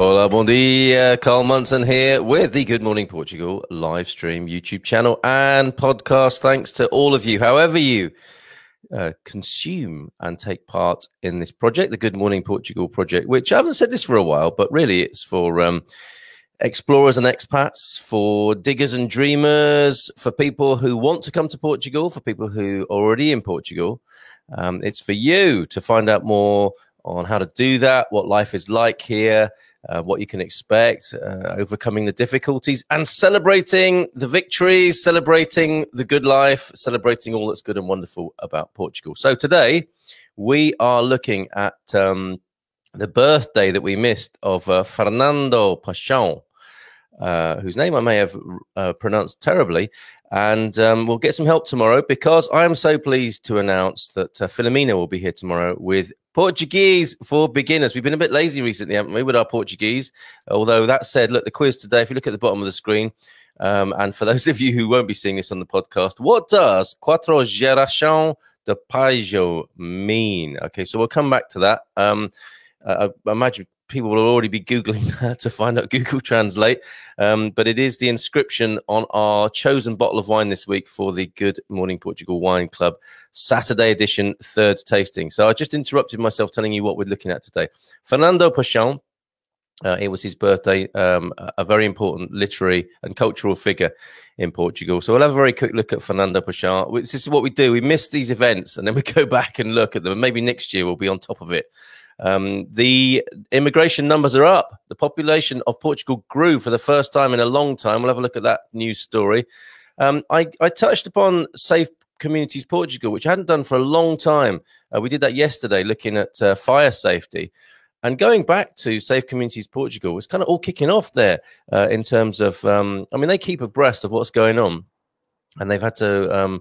Hola, bon dia. Carl Munson here with the Good Morning Portugal live stream, YouTube channel and podcast. Thanks to all of you, however you consume and take part in this project, the Good Morning Portugal project, which I haven't said this for a while, but really it's for explorers and expats, for diggers and dreamers, for people who want to come to Portugal, for people who are already in Portugal. It's for you to find out more on how to do that, what life is like here, what you can expect, overcoming the difficulties and celebrating the victories, celebrating the good life, celebrating all that's good and wonderful about Portugal. So today we are looking at the birthday that we missed of Fernando Pessoa, whose name I may have pronounced terribly. And we'll get some help tomorrow because I am so pleased to announce that Filomena will be here tomorrow with Portuguese for Beginners. We've been a bit lazy recently, haven't we, with our Portuguese? Although that said, look, the quiz today, if you look at the bottom of the screen, and for those of you who won't be seeing this on the podcast, what does Quatro Gerações de Paixão mean? Okay, so we'll come back to that. I imagine people will already be Googling that to find out Google Translate. But it is the inscription on our chosen bottle of wine this week for the Good Morning Portugal Wine Club Saturday edition third tasting. So I just interrupted myself telling you what we're looking at today. Fernando Pessoa, it was his birthday, a very important literary and cultural figure in Portugal. So we'll have a very quick look at Fernando Pessoa. This is what we do. We miss these events and then we go back and look at them. Maybe next year we'll be on top of it. The immigration numbers are up. The population of Portugal grew for the first time in a long time. We'll have a look at that news story. I touched upon Safe Communities Portugal, which I hadn't done for a long time. We did that yesterday, looking at fire safety. And going back to Safe Communities Portugal, it's kind of all kicking off there in terms of, I mean, they keep abreast of what's going on. And they've had to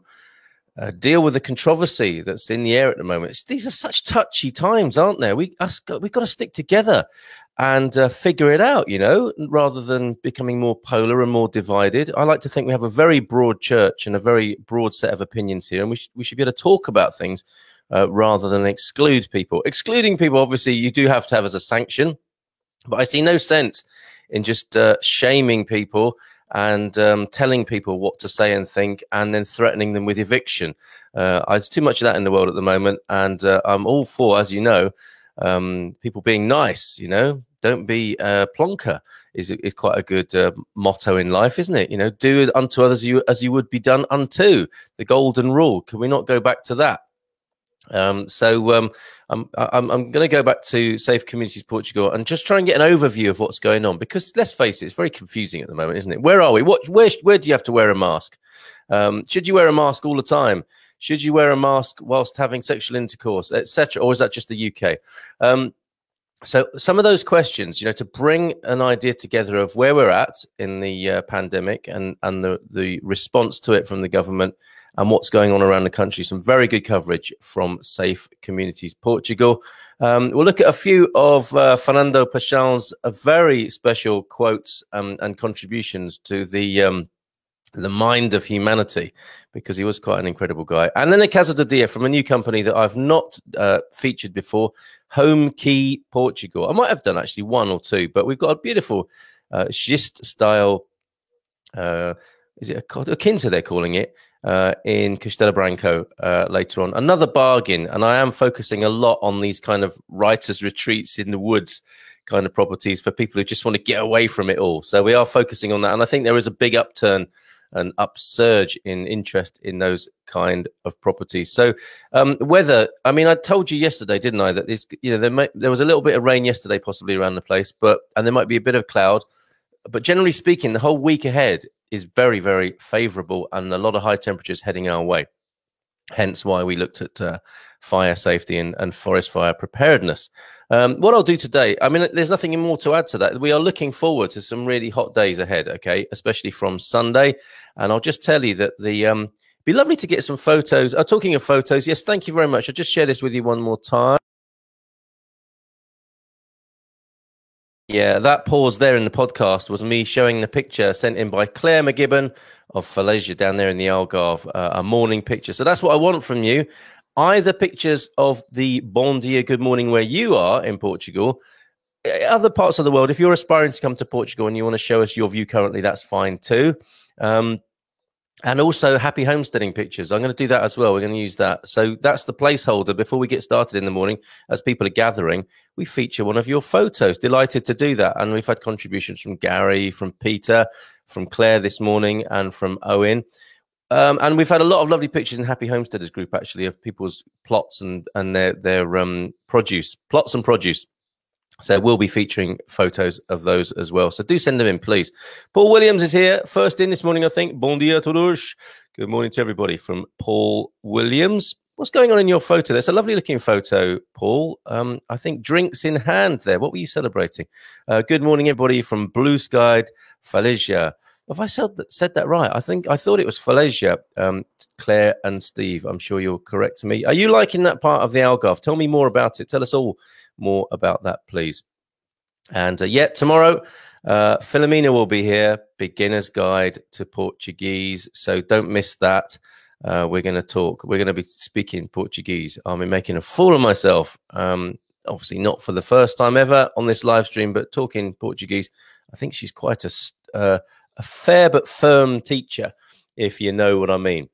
deal with the controversy that's in the air at the moment. These are such touchy times, aren't there? We've got to stick together and figure it out, you know, rather than becoming more polar and more divided. I like to think we have a very broad church and a very broad set of opinions here, and we should be able to talk about things rather than exclude people. Excluding people, obviously, you do have to have as a sanction, but I see no sense in just shaming people and telling people what to say and think and then threatening them with eviction. There's too much of that in the world at the moment, and I'm all for, as you know, people being nice, you know. Don't be plonker is quite a good motto in life, isn't it? You know, do unto others as you would be done unto, the golden rule. Can we not go back to that? I'm going to go back to Safe Communities Portugal and just try and get an overview of what's going on, because let's face it, it's very confusing at the moment, isn't it? Where are we? Where do you have to wear a mask? Should you wear a mask all the time? Should you wear a mask whilst having sexual intercourse, etc.? Or is that just the UK? So some of those questions, you know, to bring an idea together of where we're at in the pandemic and the response to it from the government, and what's going on around the country. Some very good coverage from Safe Communities Portugal. We'll look at a few of Fernando Pessoa's very special quotes and contributions to the mind of humanity, because he was quite an incredible guy. And then a Casa do Dia from a new company that I've not featured before, Home Key Portugal. I might have done actually one or two, but we've got a beautiful schist-style, is it a quinta they're calling it, in Castelo Branco later on. Another bargain, and I am focusing a lot on these kind of writers' retreats in the woods kind of properties for people who just want to get away from it all. So we are focusing on that, and I think there is a big upturn and upsurge in interest in those kind of properties. So weather, I mean, I told you yesterday, didn't I, that this, you know, there was a little bit of rain yesterday possibly around the place, and there might be a bit of cloud, but generally speaking, the whole week ahead is very, very favorable and a lot of high temperatures heading our way. Hence why we looked at fire safety and forest fire preparedness. What I'll do today, I mean, there's nothing more to add to that. We are looking forward to some really hot days ahead, okay, especially from Sunday. And I'll just tell you that the it'd be lovely to get some photos. Talking of photos, yes, thank you very much. I'll just share this with you one more time. Yeah, that pause there in the podcast was me showing the picture sent in by Claire McGibbon of Falésia down there in the Algarve, a morning picture. So that's what I want from you. Either pictures of the bon dia, good morning where you are in Portugal, other parts of the world, if you're aspiring to come to Portugal and you want to show us your view currently, that's fine too. And also happy homesteading pictures. I'm going to do that as well. We're going to use that. So that's the placeholder. Before we get started in the morning, as people are gathering, we feature one of your photos. Delighted to do that. And we've had contributions from Gary, from Peter, from Claire this morning, and from Owen. And we've had a lot of lovely pictures in Happy Homesteaders group, actually, of people's plots and their produce, plots and produce. So we'll be featuring photos of those as well. So do send them in, please. Paul Williams is here, first in this morning, I think. Bon dia, todos. Good morning to everybody from Paul Williams. What's going on in your photo? That's a lovely looking photo, Paul. I think drinks in hand there. What were you celebrating? Good morning, everybody from Blue Skied Falésia. Have I said that right? I thought it was Falésia, Claire and Steve. I'm sure you'll correct me. Are you liking that part of the Algarve? Tell me more about it. Tell us all more about that, please. And tomorrow, Filomena will be here, Beginner's Guide to Portuguese. So don't miss that. We're going to be speaking Portuguese. I'll be making a fool of myself. Obviously not for the first time ever on this live stream, but talking Portuguese. I think she's quite a fair but firm teacher, if you know what I mean.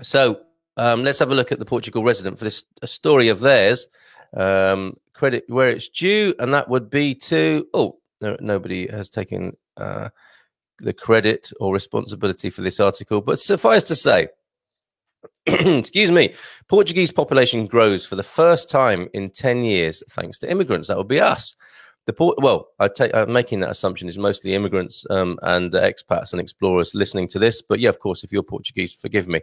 So let's have a look at the Portugal resident for this story of theirs. Credit where it's due, and that would be to... Oh, no, nobody has taken the credit or responsibility for this article, but suffice to say, excuse me, Portuguese population grows for the first time in 10 years thanks to immigrants. That would be us. I'm making that assumption is mostly immigrants and expats and explorers listening to this. But yeah, of course, if you're Portuguese, forgive me.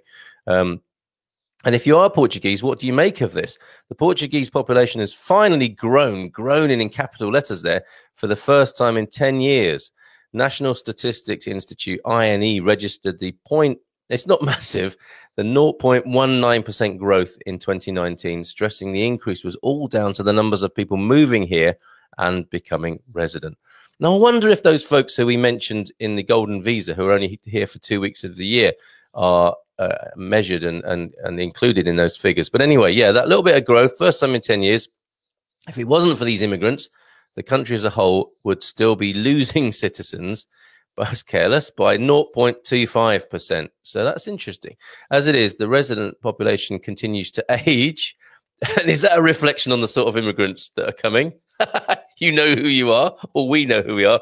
And if you are Portuguese, what do you make of this? The Portuguese population has finally grown in capital letters there, for the first time in 10 years. National Statistics Institute, INE, registered the point. It's not massive, the 0.19% growth in 2019, stressing the increase was all down to the numbers of people moving here and becoming resident. Now, I wonder if those folks who we mentioned in the Golden Visa, who are only here for 2 weeks of the year, are measured and included in those figures. But anyway, yeah, that little bit of growth, first time in 10 years, if it wasn't for these immigrants, the country as a whole would still be losing citizens, but it's careless, by 0.25%. So that's interesting. As it is, the resident population continues to age. And is that a reflection on the sort of immigrants that are coming? You know who you are, or we know who we are,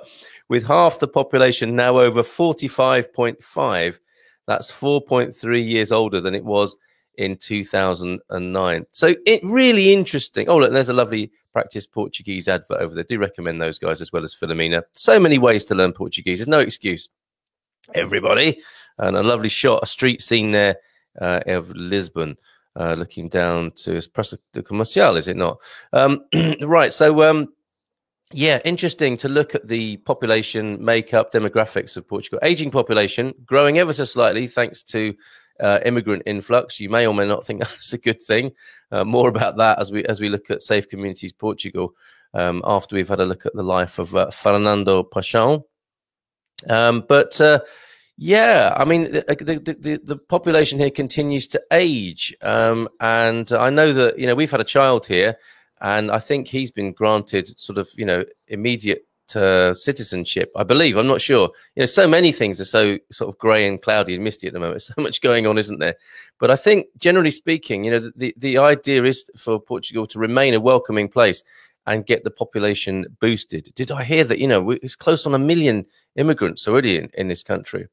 with half the population now over 45.5. That's 4.3 years older than it was in 2009. So it really interesting. Oh, look, there's a lovely practice Portuguese advert over there. Do recommend those guys as well as Filomena. So many ways to learn Portuguese. There's no excuse, everybody. And a lovely shot, a street scene there of Lisbon. Looking down to Praça do Comercial, is it not? Right, so, yeah, interesting to look at the population makeup, demographics of Portugal. Aging population, growing ever so slightly thanks to immigrant influx. You may or may not think that's a good thing. More about that as we look at Safe Communities Portugal, after we've had a look at the life of Fernando Pessoa. Yeah, I mean, the population here continues to age. And I know that, you know, we've had a child here, and I think he's been granted sort of, you know, immediate citizenship, I believe. I'm not sure. You know, so many things are so sort of grey and cloudy and misty at the moment. So much going on, isn't there? But I think, generally speaking, you know, the idea is for Portugal to remain a welcoming place and get the population boosted. Did I hear that, you know, it's close on 1 million immigrants already in this country?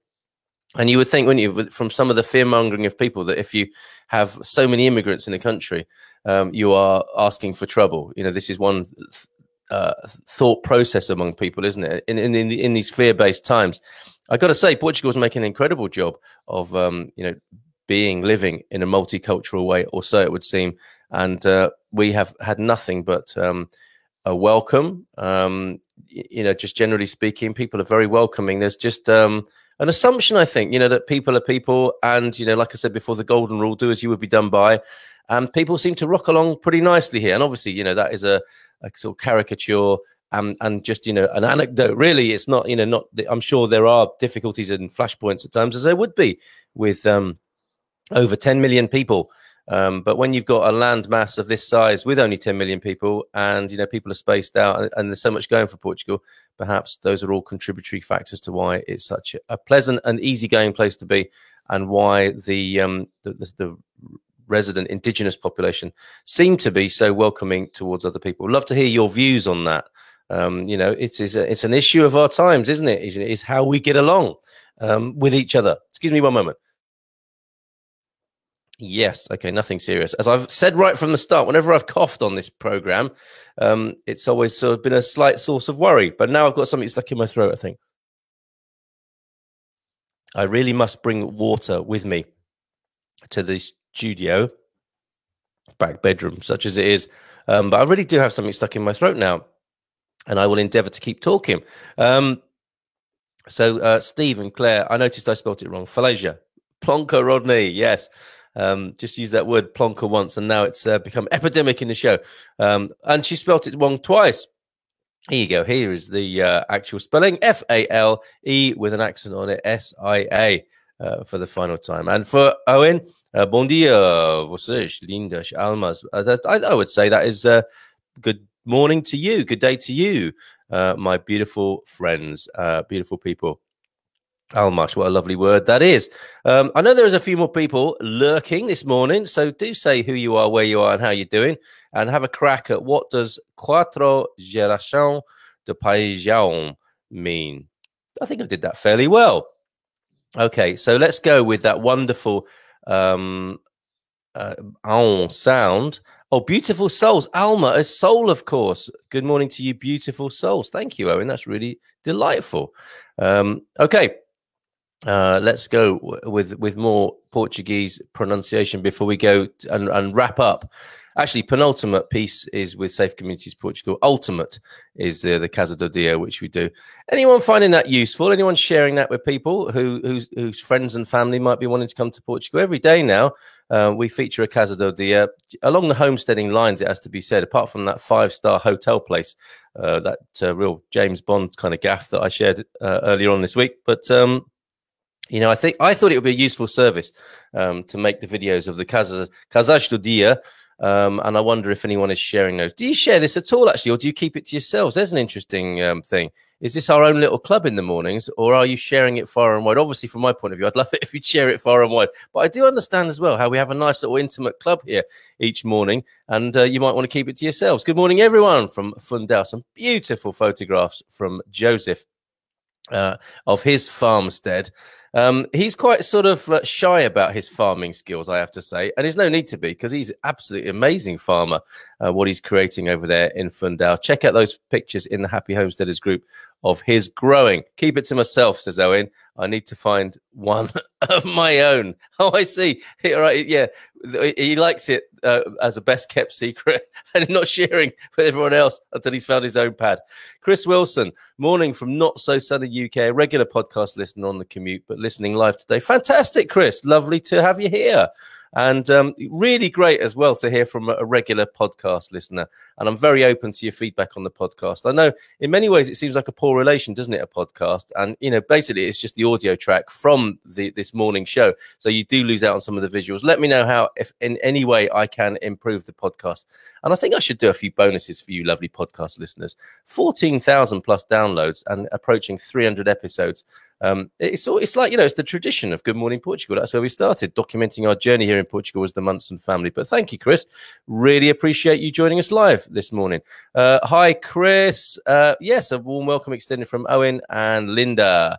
And you would think, wouldn't you, from some of the fear-mongering of people, that if you have so many immigrants in a country, you are asking for trouble. You know, this is one thought process among people, isn't it? In these fear-based times, I got to say, Portugal's making an incredible job of, you know, living in a multicultural way, or so it would seem. And we have had nothing but a welcome. You know, just generally speaking, people are very welcoming. There's just... an assumption, I think, you know, that people are people, and, you know, like I said before, the golden rule, do as you would be done by, and people seem to rock along pretty nicely here. And obviously, you know, that is a sort of caricature and just, you know, an anecdote, really. It's not, you know, not, I'm sure there are difficulties and flashpoints at times, as there would be with over 10 million people But when you've got a land mass of this size with only 10 million people, and, you know, people are spaced out, and there's so much going for Portugal, perhaps those are all contributory factors to why it's such a pleasant and easygoing place to be, and why the resident indigenous population seem to be so welcoming towards other people. Love to hear your views on that. You know, it's an issue of our times, isn't it? Is how we get along with each other. Excuse me one moment. Yes. Okay. Nothing serious. As I've said right from the start, whenever I've coughed on this program, it's always sort of been a slight source of worry, but now I've got something stuck in my throat, I think. I really must bring water with me to the studio, back bedroom, such as it is. But I really do have something stuck in my throat now, and I will endeavor to keep talking. So Steve and Claire, I noticed I spelt it wrong. Falésia. Plonka Rodney. Yes. Just use that word plonker once, and now it's become epidemic in the show. And she spelt it wrong twice. Here you go. Here is the actual spelling. F-A-L-E with an accent on it. S-I-A for the final time. And for Owen, bom dia, vocês, lindas, almas. I would say that is good morning to you. Good day to you, my beautiful friends, beautiful people. Almas, what a lovely word that is. I know there's a few more people lurking this morning, so do say who you are, where you are, and how you're doing, and have a crack at what does Quatro Gerações de Paixão mean. I think I did that fairly well. Okay, so let's go with that wonderful sound. Oh, beautiful souls. Alma is soul, of course. Good morning to you, beautiful souls. Thank you, Owen. That's really delightful. Okay. Let's go with more Portuguese pronunciation before we go and wrap up. Actually, penultimate piece is with Safe Communities Portugal. Ultimate is the Casa do Dia, which we do. Anyone finding that useful? Anyone sharing that with people whose friends and family might be wanting to come to Portugal? Every day now, we feature a Casa do Dia along the homesteading lines, it has to be said, apart from that five-star hotel place, that real James Bond kind of gaff that I shared earlier on this week. But you know, I thought it would be a useful service to make the videos of the Casas do Dia, and I wonder if anyone is sharing those. Do you share this at all, actually, or do you keep it to yourselves? There's an interesting thing. Is this our own little club in the mornings, or are you sharing it far and wide? Obviously, from my point of view, I'd love it if you'd share it far and wide. But I do understand as well how we have a nice little intimate club here each morning, and you might want to keep it to yourselves. Good morning, everyone, from Fundão. Some beautiful photographs from Joseph of his farmstead. He's quite sort of shy about his farming skills, I have to say, and there's no need to be, because he's an absolutely amazing farmer, what he's creating over there in Fundão. Check out those pictures in the Happy Homesteaders group of his growing. Keep it to myself, says Owen. I need to find one of my own. Oh, I see. All right, yeah, he likes it as a best kept secret and not sharing with everyone else until he's found his own pad. Chris Wilson, morning from not so sunny UK, a regular podcast listener on the commute, but listening live today. Fantastic, Chris. Lovely to have you here. And really great as well to hear from a regular podcast listener. And I'm very open to your feedback on the podcast. I know in many ways it seems like a poor relation, doesn't it, a podcast? And, you know, basically it's just the audio track from this morning show. So you do lose out on some of the visuals. Let me know how, if in any way I can improve the podcast. And I think I should do a few bonuses for you lovely podcast listeners. 14,000 plus downloads and approaching 300 episodes. It's like, you know, it's the tradition of Good Morning Portugal. That's where we started, documenting our journey here in Portugal as the Munson family. But thank you, Chris. Really appreciate you joining us live this morning. Hi, Chris. Yes, a warm welcome extended from Owen and Linda,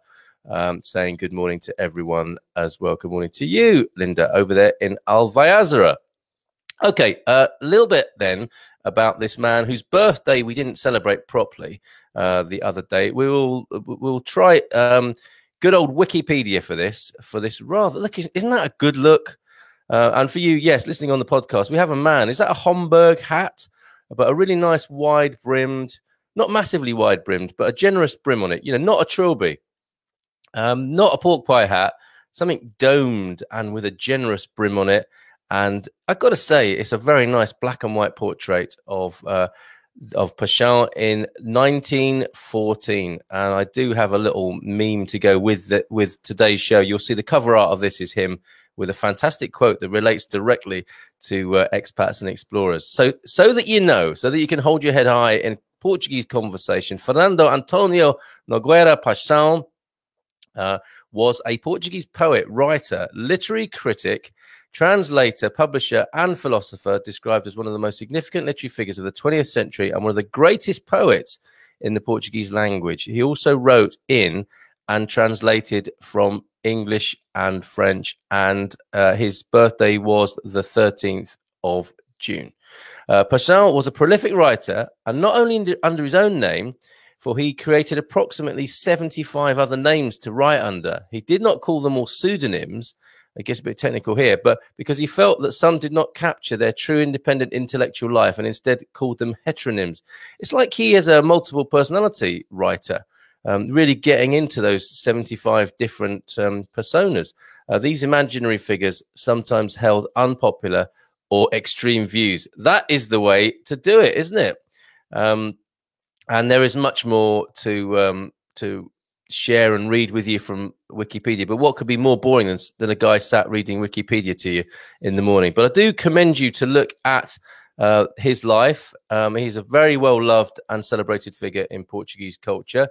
saying good morning to everyone as well. Good morning to you, Linda, over there in Alvaiazara. Okay, a little bit then about this man whose birthday we didn't celebrate properly the other day. We'll try good old Wikipedia for this rather look. Isn't that a good look? And for you, yes, listening on the podcast, we have a man. Is that a Homburg hat? But a really nice wide brimmed, not massively wide brimmed, but a generous brim on it. You know, not a trilby, not a pork pie hat. Something domed and with a generous brim on it. And I've got to say, it's a very nice black and white portrait of Paixão in 1914. And I do have a little meme to go with today's show. You'll see the cover art of this is him with a fantastic quote that relates directly to expats and explorers. So that you know, so that you can hold your head high in Portuguese conversation, Fernando Antonio Nogueira Paixão was a Portuguese poet, writer, literary critic, translator, publisher, and philosopher, described as one of the most significant literary figures of the 20th century and one of the greatest poets in the Portuguese language. He also wrote in and translated from English and French, and his birthday was the 13th of June. Paixão was a prolific writer, and not only under his own name, for he created approximately 75 other names to write under. He did not call them all pseudonyms, I guess a bit technical here, but because he felt that some did not capture their true independent intellectual life and instead called them heteronyms. It's like he is a multiple personality writer, really getting into those 75 different personas. These imaginary figures sometimes held unpopular or extreme views. That is the way to do it, isn't it? And there is much more to share and read with you from Wikipedia, but what could be more boring than a guy sat reading Wikipedia to you in the morning? But I do commend you to look at his life. He's a very well loved and celebrated figure in Portuguese culture.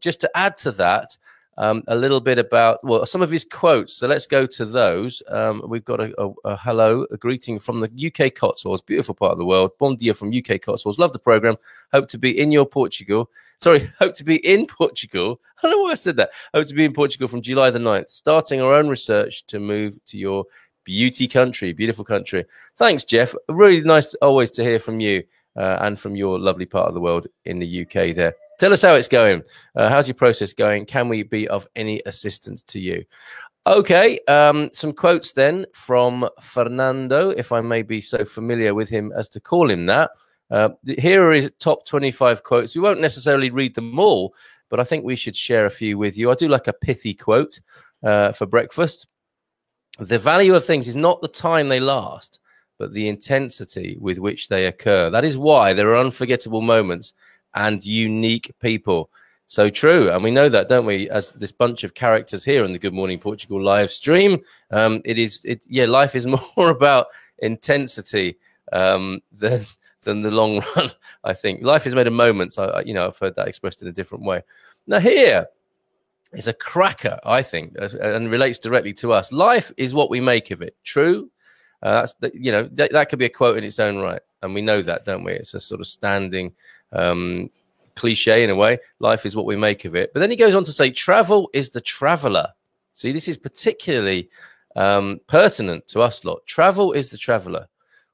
Just to add to that, a little bit about, well, some of his quotes. So let's go to those. We've got a hello, a greeting from the UK Cotswolds, beautiful part of the world. Bon dia from UK Cotswolds. Love the program. Hope to be in your Portugal. Sorry, hope to be in Portugal. I don't know why I said that. Hope to be in Portugal from July the 9th. Starting our own research to move to your beauty country, beautiful country. Thanks, Jeff. Really nice always to hear from you and from your lovely part of the world in the UK there. Tell us how it's going. How's your process going? Can we be of any assistance to you? Okay, some quotes then from Fernando, if I may be so familiar with him as to call him that. Here are his top 25 quotes. We won't necessarily read them all, but I think we should share a few with you. I do like a pithy quote for breakfast. The value of things is not the time they last, but the intensity with which they occur. That is why there are unforgettable moments and unique people. So true, and we know that, don't we, as this bunch of characters here on the Good Morning Portugal live stream. Yeah, life is more about intensity than the long run, I think. Life is made of moments. You know, I've heard that expressed in a different way. Now here is a cracker, I think, and relates directly to us. Life is what we make of it. True. You know, that could be a quote in its own right, and we know that, don't we? It's a sort of standing cliche in a way. Life is what we make of it. But then he goes on to say, travel is the traveler. See, this is particularly pertinent to us lot. Travel is the traveler.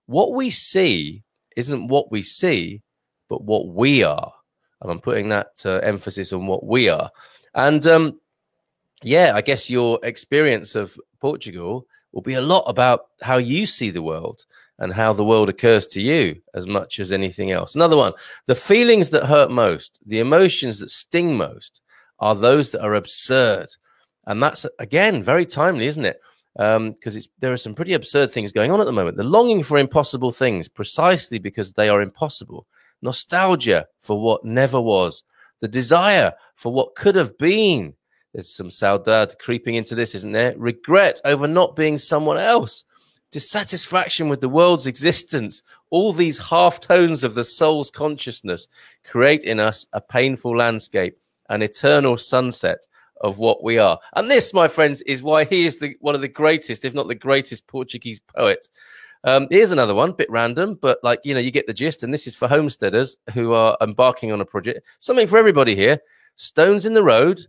What we see isn't what we see, but what we are. And I'm putting that emphasis on what we are. And yeah, I guess your experience of Portugal will be a lot about how you see the world and how the world occurs to you as much as anything else. Another one, the feelings that hurt most, the emotions that sting most are those that are absurd. And that's, again, very timely, isn't it? Because there are some pretty absurd things going on at the moment. The longing for impossible things, precisely because they are impossible. Nostalgia for what never was. The desire for what could have been. There's some saudade creeping into this, isn't there? Regret over not being someone else. Dissatisfaction with the world's existence, all these half-tones of the soul's consciousness create in us a painful landscape, an eternal sunset of what we are. And this, my friends, is why he is one of the greatest, if not the greatest Portuguese poet. Here's another one, bit random, but like, you know, you get the gist. And this is for homesteaders who are embarking on a project. Something for everybody here. Stones in the road,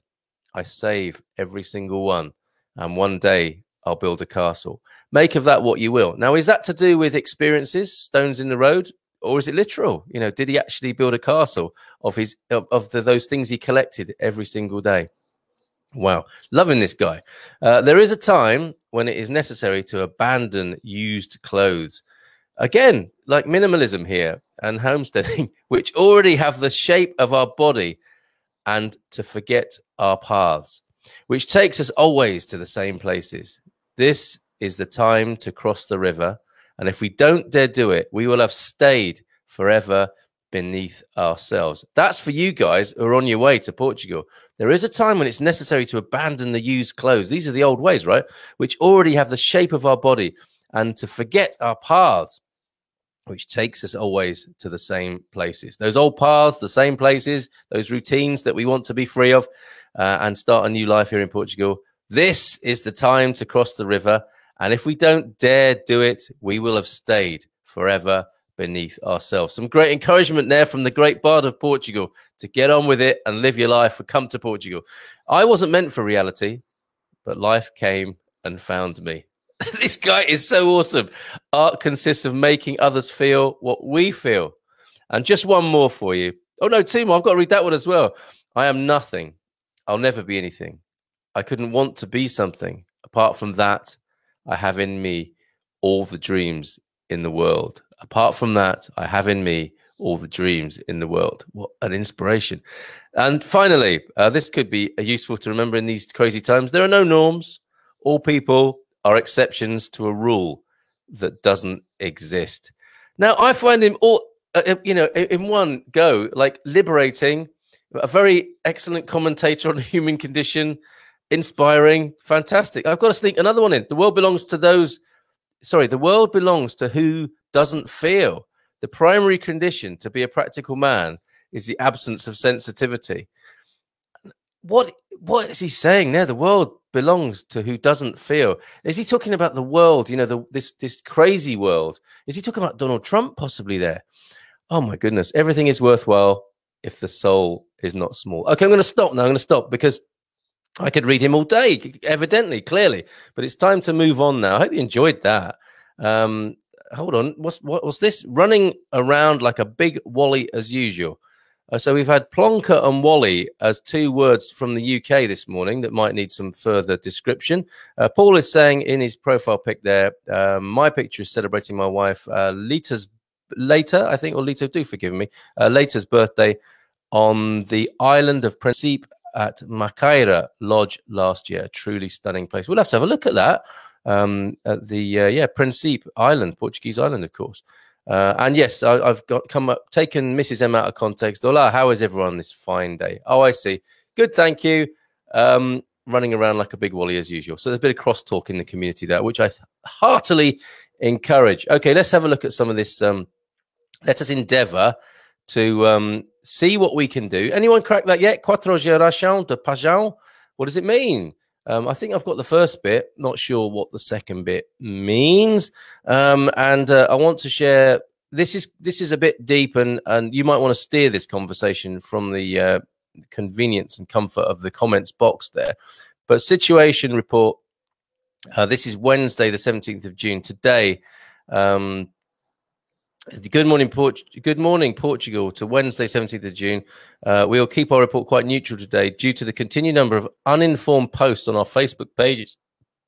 I save every single one. And one day I'll build a castle. Make of that what you will. Now, is that to do with experiences, stones in the road, or is it literal? You know, did he actually build a castle of those things he collected every single day? Wow, loving this guy. There is a time when it is necessary to abandon used clothes. Again, like minimalism here and homesteading, which already have the shape of our body, and to forget our paths, which takes us always to the same places. This is the time to cross the river, and if we don't dare do it, we will have stayed forever beneath ourselves. That's for you guys who are on your way to Portugal. There is a time when it's necessary to abandon the used clothes. These are the old ways, right? Which already have the shape of our body, and to forget our paths, which takes us always to the same places. Those old paths, the same places, those routines that we want to be free of and start a new life here in Portugal. This is the time to cross the river. And if we don't dare do it, we will have stayed forever beneath ourselves. Some great encouragement there from the great bard of Portugal to get on with it and live your life or come to Portugal. I wasn't meant for reality, but life came and found me. This guy is so awesome. Art consists of making others feel what we feel. And just one more for you. Oh, no, two more. I've got to read that one as well. I am nothing. I'll never be anything. I couldn't want to be something. Apart from that, I have in me all the dreams in the world. Apart from that, I have in me all the dreams in the world. What an inspiration. And finally, this could be useful to remember in these crazy times. There are no norms. All people are exceptions to a rule that doesn't exist. Now, I find him all, you know, in one go, like liberating, a very excellent commentator on the human condition, inspiring, fantastic. I've got to sneak another one in. The world belongs to those, sorry, the world belongs to who doesn't feel. The primary condition to be a practical man is the absence of sensitivity. What is he saying there? The world belongs to who doesn't feel. Is he talking about the world, you know, this crazy world? Is he talking about Donald Trump possibly there? Oh, my goodness. Everything is worthwhile if the soul is not small. Okay, I'm going to stop now. I'm going to stop because I could read him all day, evidently, clearly. But it's time to move on now. I hope you enjoyed that. Hold on. What's this? Running around like a big Wally as usual. So we've had plonker and Wally as two words from the UK this morning that might need some further description. Paul is saying in his profile pic there, my picture is celebrating my wife, Lita, do forgive me, Lita's birthday on the island of Príncipe at Macaira Lodge last year. A truly stunning place. We'll have to have a look at that. At the, Príncipe Island, Portuguese island, of course. And yes, I've taken Mrs. M out of context. Hola, how is everyone this fine day? Oh, I see. Good, thank you. Running around like a big Wally as usual. So there's a bit of crosstalk in the community there, which I heartily encourage. Okay, let's have a look at some of this. Let us endeavour to see what we can do. Anyone crack that yet? Quatro Gerações de Paixão. What does it mean? I think I've got the first bit, not sure what the second bit means. I want to share, this is a bit deep, and you might want to steer this conversation from the convenience and comfort of the comments box there. But situation report, this is Wednesday, the 17th of June. Today, Good morning Portugal to Wednesday 17th of June. We will keep our report quite neutral today due to the continued number of uninformed posts on our Facebook pages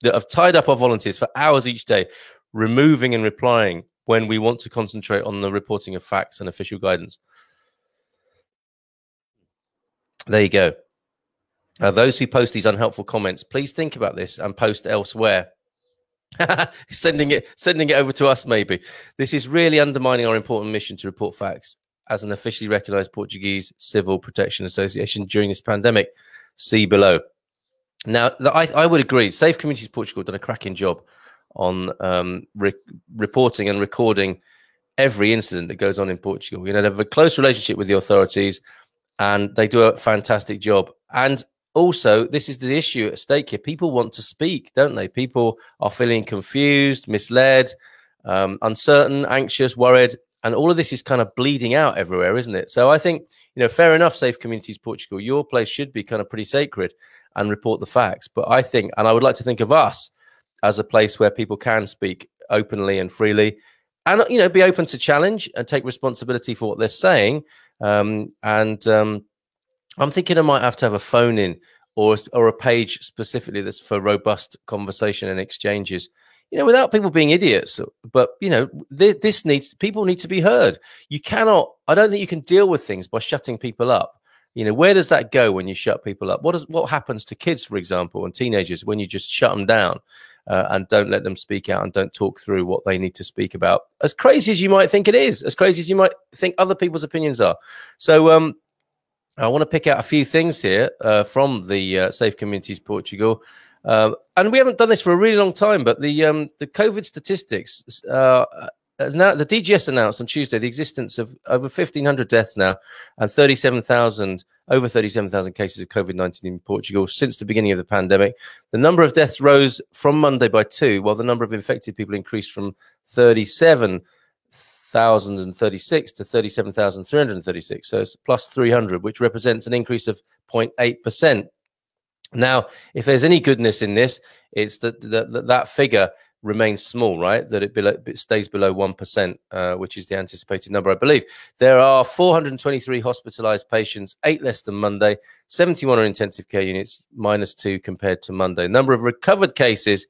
that have tied up our volunteers for hours each day, removing and replying when we want to concentrate on the reporting of facts and official guidance. There you go. Those who post these unhelpful comments, please think about this and post elsewhere. sending it over to us, maybe. This is really undermining our important mission to report facts as an officially recognized Portuguese Civil Protection Association during this pandemic. See below. Now, I would agree. Safe Communities Portugal done a cracking job on reporting and recording every incident that goes on in Portugal. You know, they have a close relationship with the authorities and they do a fantastic job. And also, this is the issue at stake here. People want to speak, don't they? People are feeling confused, misled, uncertain, anxious, worried. And all of this is kind of bleeding out everywhere, isn't it? So I think, you know, fair enough, Safe Communities Portugal, your place should be kind of pretty sacred and report the facts. But I think, and I would like to think of us as a place where people can speak openly and freely and, you know, be open to challenge and take responsibility for what they're saying. I'm thinking I might have to have a phone in or a page specifically that's for robust conversation and exchanges, you know, without people being idiots. But, you know, people need to be heard. You cannot, I don't think you can deal with things by shutting people up. You know, where does that go when you shut people up? What happens to kids, for example, and teenagers when you just shut them down? and don't let them speak out and don't talk through what they need to speak about. As crazy as you might think it is, as crazy as you might think other people's opinions are. So I want to pick out a few things here from the Safe Communities Portugal. And we haven't done this for a really long time, but the COVID statistics, now the DGS announced on Tuesday the existence of over 1,500 deaths now and over 37,000 cases of COVID-19 in Portugal since the beginning of the pandemic. The number of deaths rose from Monday by 2, while the number of infected people increased from 37,036 to 37,336. So it's plus 300, which represents an increase of 0.8%. Now, if there's any goodness in this, it's that that figure remains small, right? That it stays below 1%, which is the anticipated number, I believe. There are 423 hospitalized patients, 8 less than Monday, 71 are intensive care units, -2 compared to Monday. Number of recovered cases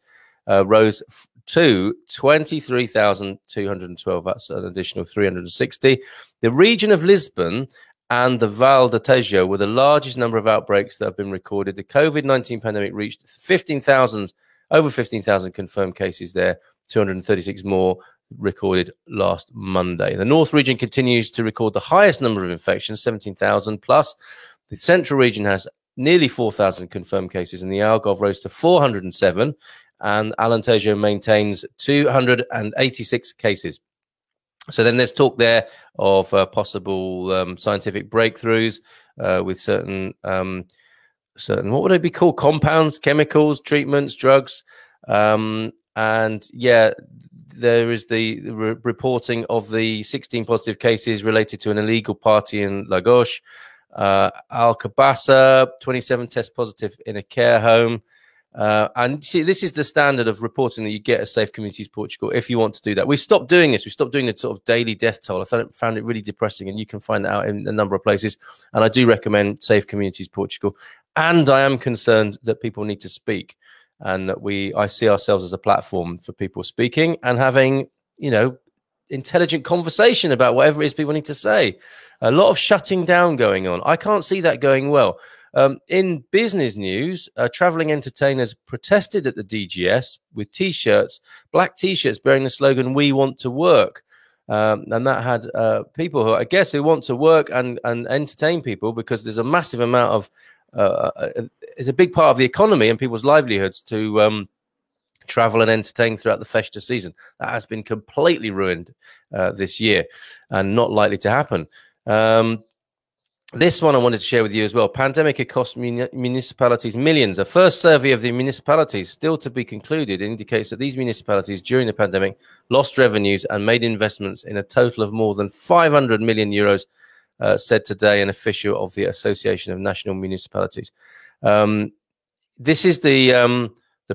rose to 23,212. That's an additional 360. The region of Lisbon and the Val de Tejo were the largest number of outbreaks that have been recorded. The COVID-19 pandemic reached over 15,000 confirmed cases there, 236 more recorded last Monday. The North region continues to record the highest number of infections, 17,000 plus. The Central region has nearly 4,000 confirmed cases, and the Algarve rose to 407, and Alentejo maintains 286 cases. So then there's talk there of possible scientific breakthroughs with certain, what would they be called? Compounds, chemicals, treatments, drugs. And yeah, there is the reporting of the 16 positive cases related to an illegal party in Lagos. Alcabasa, 27 test positive in a care home. And see, this is the standard of reporting that you get at Safe Communities Portugal if you want to do that. We've stopped doing this. We've stopped doing the sort of daily death toll. I found it really depressing, and you can find that out in a number of places. And I do recommend Safe Communities Portugal. And I am concerned that people need to speak, and that I see ourselves as a platform for people speaking and having, you know, intelligent conversation about whatever it is people need to say. A lot of shutting down going on. I can't see that going well. In business news, traveling entertainers protested at the DGS with T-shirts, black T-shirts bearing the slogan, "We want to work." And that had people who, I guess, who want to work and entertain people, because there's a massive amount of, it's a big part of the economy and people's livelihoods to travel and entertain throughout the festa season. That has been completely ruined this year and not likely to happen. This one I wanted to share with you as well. Pandemic, it cost municipalities millions. A first survey of the municipalities still to be concluded indicates that these municipalities during the pandemic lost revenues and made investments in a total of more than 500 million euros, said today an official of the Association of National Municipalities. This is the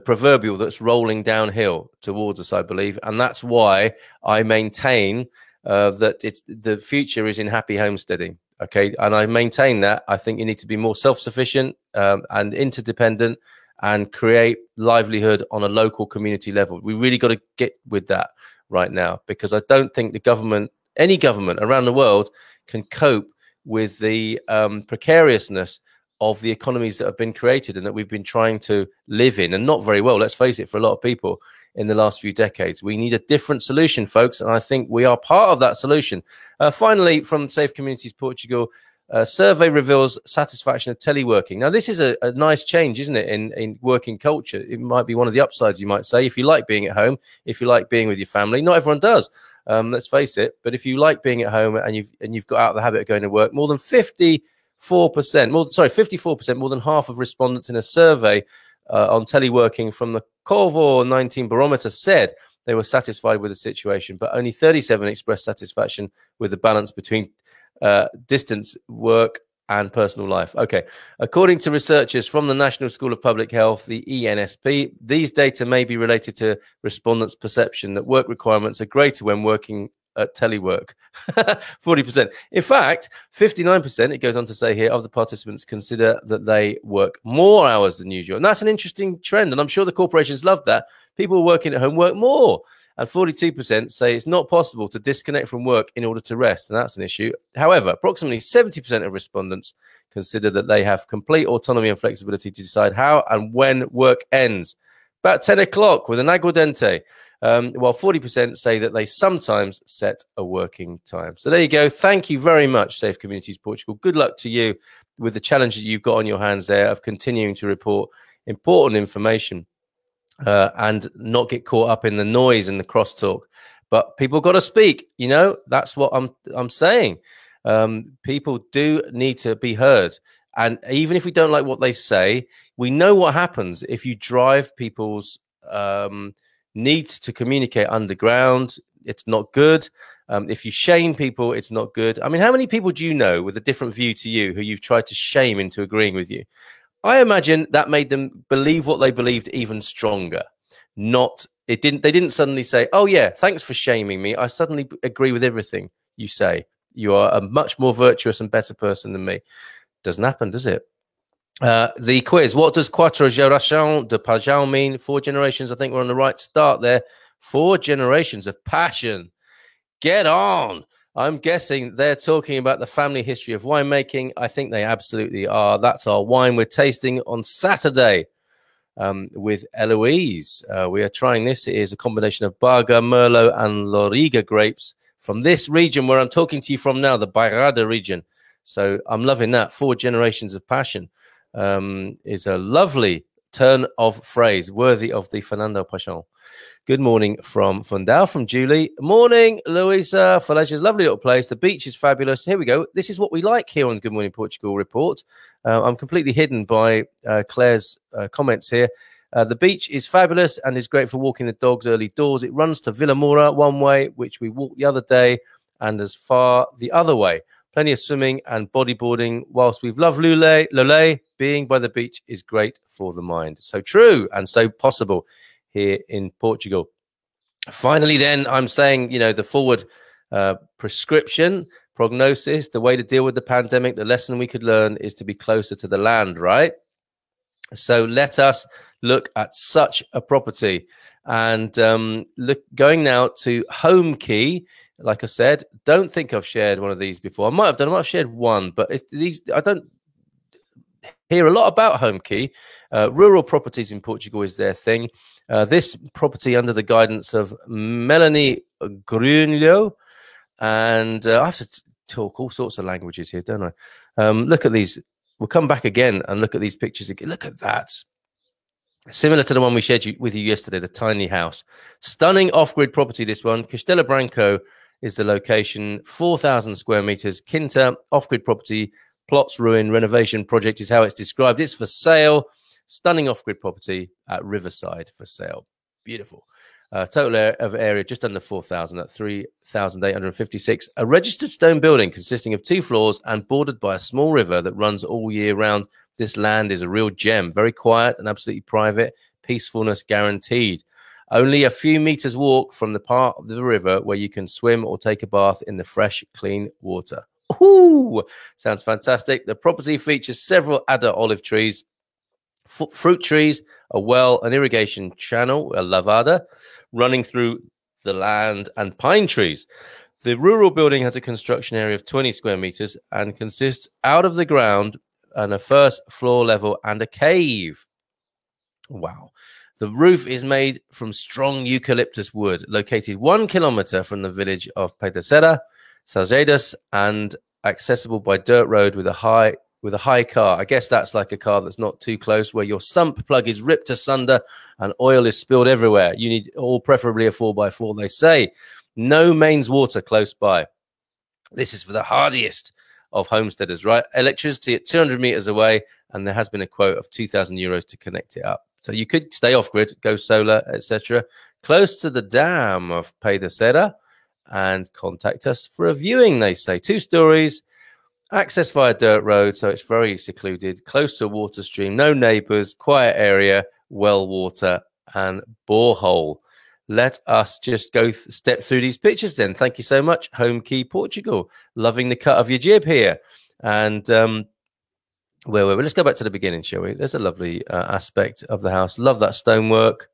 proverbial that's rolling downhill towards us, I believe, and that's why I maintain that the future is in happy homesteading. Okay, and I maintain that. I think you need to be more self-sufficient and interdependent, and create livelihood on a local community level. We really got to get with that right now, because I don't think the government, any government around the world, can cope with the precariousness of the economies that have been created and that we've been trying to live in, and not very well, let's face it, for a lot of people in the last few decades. We need a different solution, folks, and I think we are part of that solution. Finally, from Safe Communities Portugal, survey reveals satisfaction of teleworking. Now, this is a nice change, isn't it, in working culture. It might be one of the upsides, you might say, if you like being at home, if you like being with your family. Not everyone does, let's face it, but if you like being at home and you've got out of the habit of going to work, more than 54%, more than half of respondents in a survey on teleworking from the Corvo 19 barometer said they were satisfied with the situation, but only 37 expressed satisfaction with the balance between distance work and personal life. Okay, according to researchers from the National School of Public Health, the ENSP, these data may be related to respondents' perception that work requirements are greater when working at telework. 40%. In fact, 59%, it goes on to say here, of the participants consider that they work more hours than usual. And that's an interesting trend, and I'm sure the corporations love that. People working at home work more. And 42% say it's not possible to disconnect from work in order to rest, and that's an issue. However, approximately 70% of respondents consider that they have complete autonomy and flexibility to decide how and when work ends. About 10 o'clock with an aguardente. While 40% say that they sometimes set a working time. So there you go. Thank you very much, Safe Communities Portugal. Good luck to you with the challenge that you've got on your hands there of continuing to report important information and not get caught up in the noise and the crosstalk. But people got to speak. You know, that's what I'm saying. People do need to be heard. And even if we don't like what they say, we know what happens if you drive people's needs to communicate underground. It's not good. If you shame people, it's not good. I mean, how many people do you know with a different view to you who you've tried to shame into agreeing with you? I imagine that made them believe what they believed even stronger. They didn't suddenly say, oh, yeah, thanks for shaming me. I suddenly agree with everything you say. You are a much more virtuous and better person than me. Doesn't happen, does it? The quiz. What does Quatro Gerações de Paixão mean? 4 generations. I think we're on the right start there. 4 generations of passion. Get on. I'm guessing they're talking about the family history of winemaking. I think they absolutely are. That's our wine we're tasting on Saturday with Eloise. We are trying this. It is a combination of Baga, Merlot, and Loriga grapes from this region where I'm talking to you from now, the Bairada region. So I'm loving that. 4 generations of passion is a lovely turn of phrase, worthy of the Fernando Pessoa. Good morning from Fundão, from Julie. Morning, Luisa. Falésia's lovely little place. The beach is fabulous. Here we go. This is what we like here on Good Morning Portugal Report. I'm completely hidden by Claire's comments here. The beach is fabulous and is great for walking the dogs early doors. It runs to Vilamoura one way, which we walked the other day, and as far the other way. Plenty of swimming and bodyboarding, whilst we've loved Loulé, being by the beach is great for the mind. So true and so possible here in Portugal. Finally, then, I'm saying, you know, the forward prescription, prognosis, the way to deal with the pandemic, the lesson we could learn is to be closer to the land, right? So let us look at such a property. And going now to Home Key. Like I said, don't think I've shared one of these before. I might have done. I might have shared one, but I don't hear a lot about Home Key. Rural properties in Portugal is their thing. This property under the guidance of Melanie Grunlio, and I have to talk all sorts of languages here, don't I? Look at these. We'll come back again and look at these pictures again. Look at that. Similar to the one we shared with you yesterday, the tiny house. Stunning off-grid property, this one. Castelo Branco is the location, 4,000 square meters. Quinta, off-grid property, plots, ruin, renovation project is how it's described. It's for sale. Stunning off-grid property at Riverside for sale. Beautiful. Total of area just under 4,000 at 3,856. A registered stone building consisting of 2 floors and bordered by a small river that runs all year round. This land is a real gem. Very quiet and absolutely private. Peacefulness guaranteed. Only a few meters walk from the part of the river where you can swim or take a bath in the fresh, clean water. Ooh, sounds fantastic. The property features several adder olive trees, fruit trees, a well, an irrigation channel, a lavada, running through the land, and pine trees. The rural building has a construction area of 20 square meters and consists out of the ground and a first floor level and a cave. Wow. The roof is made from strong eucalyptus wood, located 1 kilometer from the village of Pedacera, Salzedas, and accessible by dirt road with a high car. I guess that's like a car that's not too close, where your sump plug is ripped asunder and oil is spilled everywhere. You need all preferably a 4x4, they say. No mains water close by. This is for the hardiest of homesteaders, right? Electricity at 200 meters away, and there has been a quote of 2,000 euros to connect it up. So you could stay off grid, go solar, etc. Close to the dam of Pedacera, and contact us for a viewing, they say. 2 stories, access via dirt road, so it's very secluded, close to a water stream, no neighbors, quiet area, well water, and borehole. Let us just go step through these pictures then. Thank you so much, Home Key Portugal. Loving the cut of your jib here. And well, let's go back to the beginning, shall we? There's a lovely aspect of the house. Love that stonework.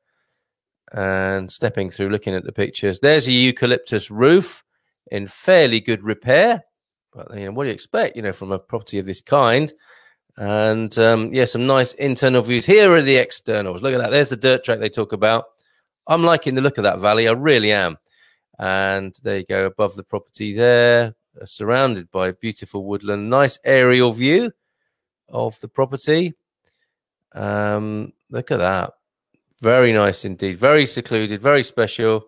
And stepping through, looking at the pictures. There's a eucalyptus roof in fairly good repair. But you know, what do you expect, you know, from a property of this kind? And yeah, some nice internal views. Here are the externals. Look at that. There's the dirt track they talk about. I'm liking the look of that valley. I really am. And there you go, above the property there, surrounded by beautiful woodland. Nice aerial view of the property. Look at that. Very nice indeed. Very secluded, very special.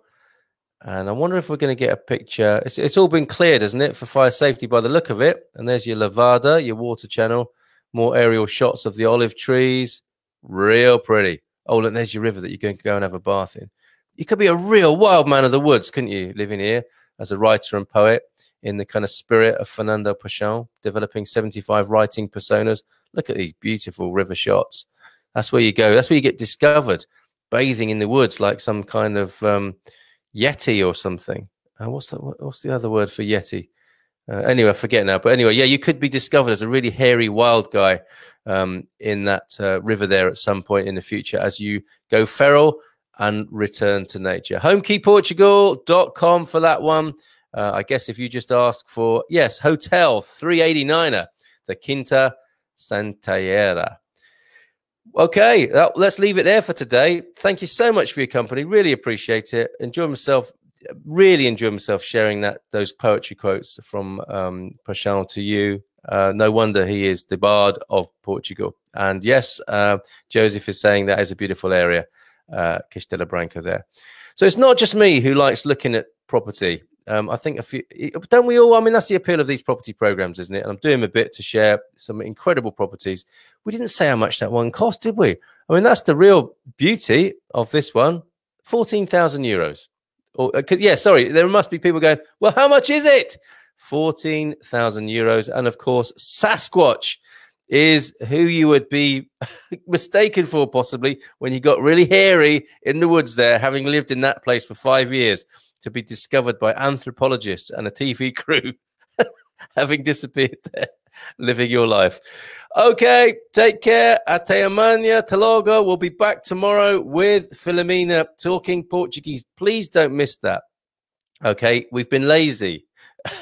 And I wonder if we're going to get a picture. It's all been cleared, isn't it, for fire safety by the look of it. And there's your lavada, your water channel. More aerial shots of the olive trees. Real pretty. Oh, look, there's your river that you can go and have a bath in. You could be a real wild man of the woods, couldn't you, living here as a writer and poet in the kind of spirit of Fernando Pessoa, developing 75 writing personas. Look at these beautiful river shots. That's where you go. That's where you get discovered, bathing in the woods like some kind of yeti or something. What's the other word for yeti? Anyway, I forget now. But anyway, yeah, you could be discovered as a really hairy wild guy in that river there at some point in the future as you go feral and return to nature. HomeKeyPortugal.com for that one. I guess if you just ask for, yes, Hotel 389er, the Quinta Santalleira. Okay, let's leave it there for today. Thank you so much for your company. Really appreciate it. Enjoy myself. Really enjoy myself sharing those poetry quotes from Pessoa to you. No wonder he is the Bard of Portugal. And yes, Joseph is saying that is a beautiful area, Castelo Branco there. So it's not just me who likes looking at property. I think a few, don't we all? I mean, that's the appeal of these property programs, isn't it? And I'm doing a bit to share some incredible properties. We didn't say how much that one cost, did we? I mean, that's the real beauty of this one. 14,000 euros. Or, yeah, sorry, there must be people going, well, how much is it? 14,000 euros. And of course, Sasquatch is who you would be mistaken for possibly when you got really hairy in the woods there, having lived in that place for 5 years, to be discovered by anthropologists and a TV crew, having disappeared there, living your life. Okay, take care. Até amanhã, Taloga. We'll be back tomorrow with Filomena talking Portuguese. Please don't miss that. Okay, we've been lazy.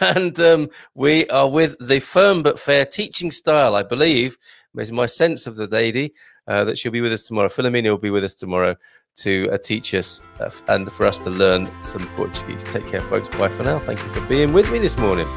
And we are with the firm but fair teaching style, I believe, is my sense of the lady, that she'll be with us tomorrow. Filomena will be with us tomorrow to teach us and for us to learn some Portuguese. Take care, folks. Bye for now. Thank you for being with me this morning.